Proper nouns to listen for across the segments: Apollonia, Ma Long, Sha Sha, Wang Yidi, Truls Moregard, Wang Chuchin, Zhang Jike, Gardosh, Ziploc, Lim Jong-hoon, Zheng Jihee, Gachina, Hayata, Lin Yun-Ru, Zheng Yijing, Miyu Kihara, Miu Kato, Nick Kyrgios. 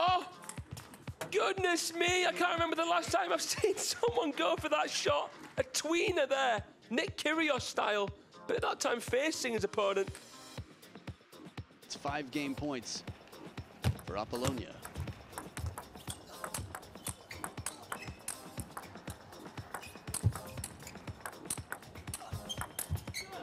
Oh, goodness me. I can't remember the last time I've seen someone go for that shot. A tweener there, Nick Kyrgios style. But at that time, facing his opponent. It's 5 game points for Apollonia.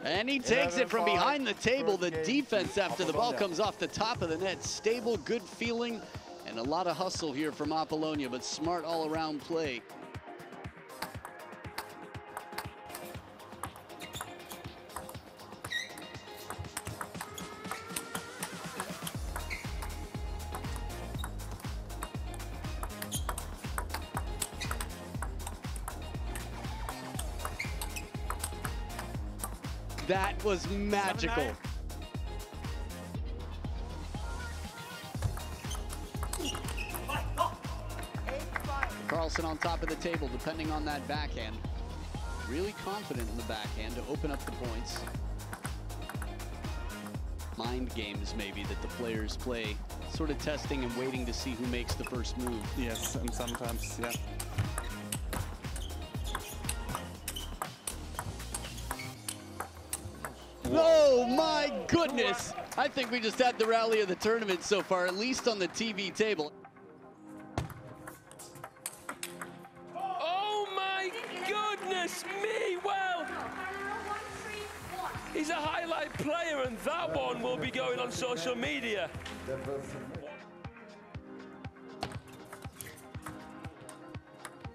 And he takes it from behind the table. The defense after the ball comes off the top of the net. Stable, good feeling, and a lot of hustle here from Apollonia, but smart all-around play. That was magical. Carlson on top of the table, depending on that backhand. Really confident in the backhand to open up the points. Mind games, maybe, that the players play. Sort of testing and waiting to see who makes the first move. Yes, and sometimes, yeah. Oh my goodness! I think we just had the rally of the tournament so far, at least on the TV table. Oh my goodness me! Well, he's a highlight player, and that one will be going on social media.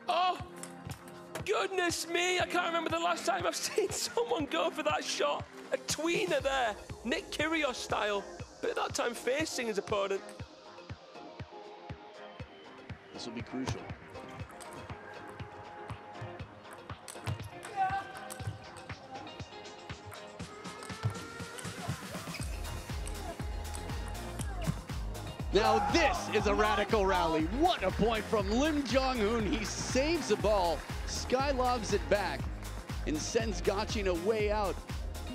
Oh, goodness me! I can't remember the last time I've seen someone go for that shot. A tweener there, Nick Kyrgios style, but at that time facing his opponent. This will be crucial. Yeah. Now this is a radical rally. What a point from Lim Jong-hoon. He saves the ball, skylobs it back, and sends Gachina way out.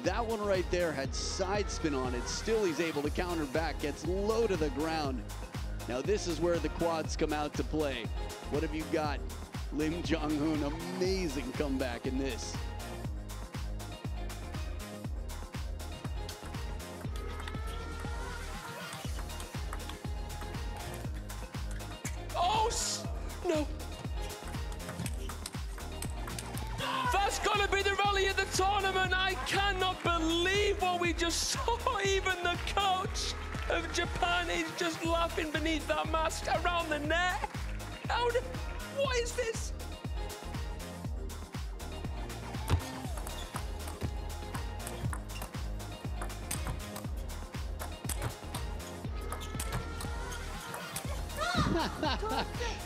That one right there had side spin on it. Still, he's able to counter back, gets low to the ground. Now, this is where the quads come out to play. What have you got? Lim Jong-hoon, amazing comeback in this. Oh, no. That's gonna be the rally of the tournament. I cannot believe what we just saw. Even the coach of Japan is just laughing beneath that mask around the net. What is this?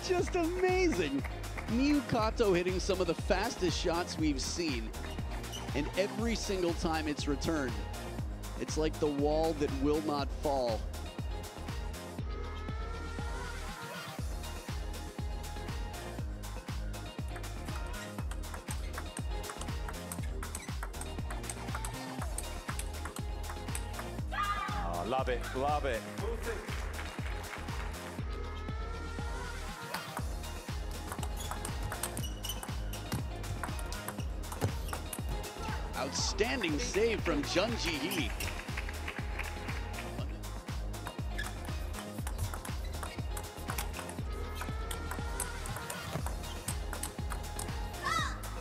Just amazing. Miu Kato hitting some of the fastest shots we've seen, and every single time it's returned, it's like the wall that will not fall. Oh, love it, love it. Outstanding save from Zheng Jihee.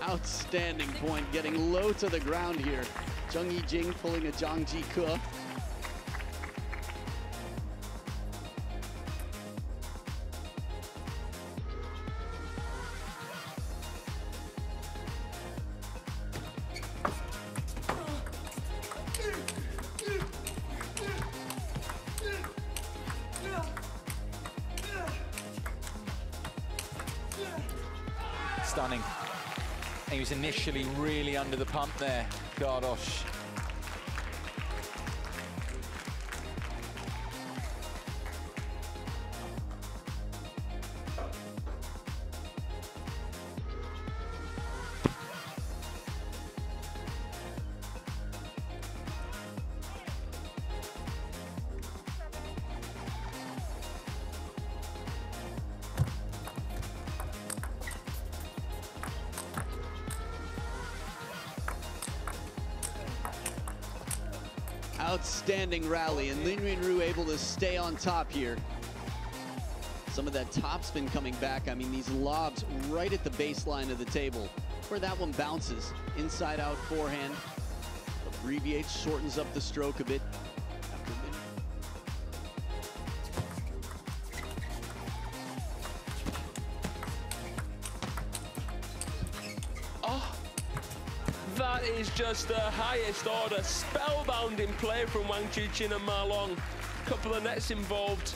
Outstanding point, getting low to the ground here. Zheng Yijing pulling a Zhang Jike. Stunning. He was initially really under the pump there, Gardosh. outstanding rally, and Lin Yun-Ru able to stay on top here. Some of that topspin coming back. I mean, these lobs right at the baseline of the table. Where that one bounces, inside out forehand. Abbreviates, shortens up the stroke a bit. Oh, that is just the highest order, spellbounding play from Wang Chuchin and Ma Long. Couple of nets involved.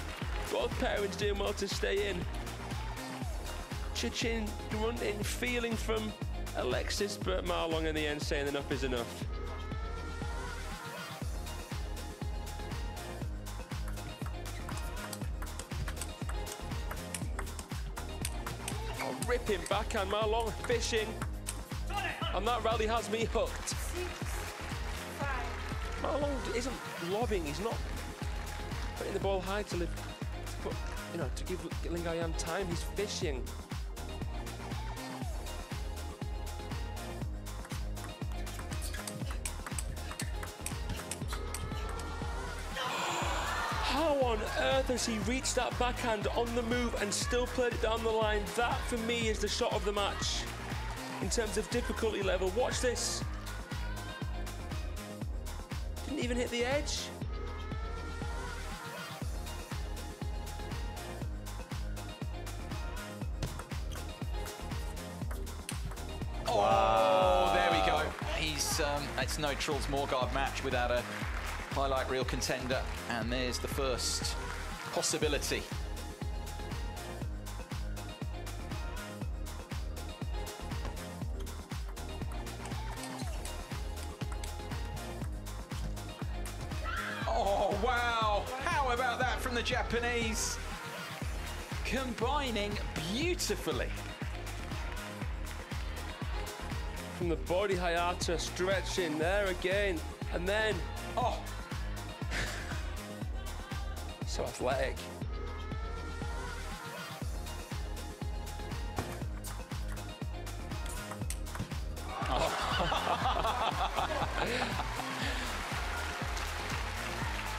Both parents doing well to stay in. Chuchin grunting, feeling from Alexis, but Ma Long in the end saying enough is enough. Oh, ripping backhand, Ma Long fishing. And that rally has me hooked. Ma Long isn't lobbing, he's not putting the ball high to lift. But, you know, to give Ling Yun-Ru time, he's fishing. How on earth has he reached that backhand on the move and still played it down the line? That, for me, is the shot of the match. In terms of difficulty level, watch this. Didn't even hit the edge. It's no Truls Moregard match without a highlight reel contender, and there's the first possibility. Oh, wow! How about that from the Japanese? Combining beautifully. From the body, Hayata stretching there again, and then oh, so athletic. Oh.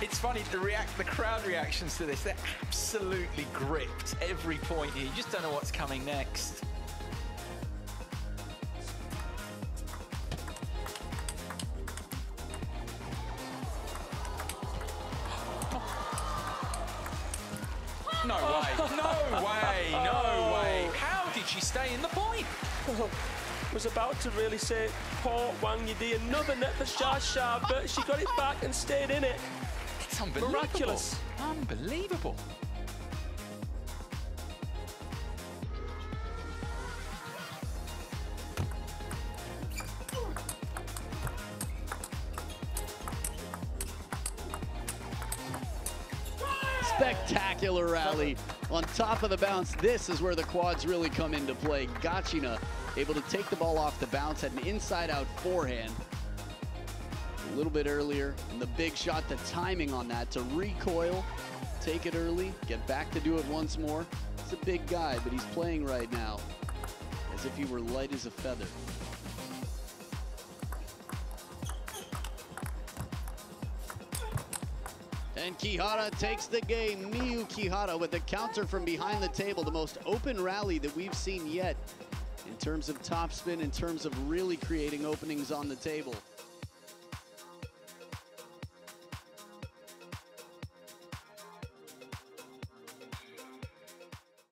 It's funny to react. The crowd reactions to this—they're absolutely gripped every point here. You just don't know what's coming next. No way, no way, no way. How did she stay in the point? Oh, was about to really say, poor Wang Yidi, another net for Sha Sha, but she got it back and stayed in it. It's unbelievable. Miraculous. Unbelievable. Spectacular rally on top of the bounce. This is where the quads really come into play. Gachina able to take the ball off the bounce, had an inside-out forehand a little bit earlier, and the big shot, the timing on that to recoil, take it early, get back to do it once more. He's a big guy, but he's playing right now as if he were light as a feather. And Kihara takes the game. Miyu Kihara with a counter from behind the table. The most open rally that we've seen yet in terms of topspin, in terms of really creating openings on the table.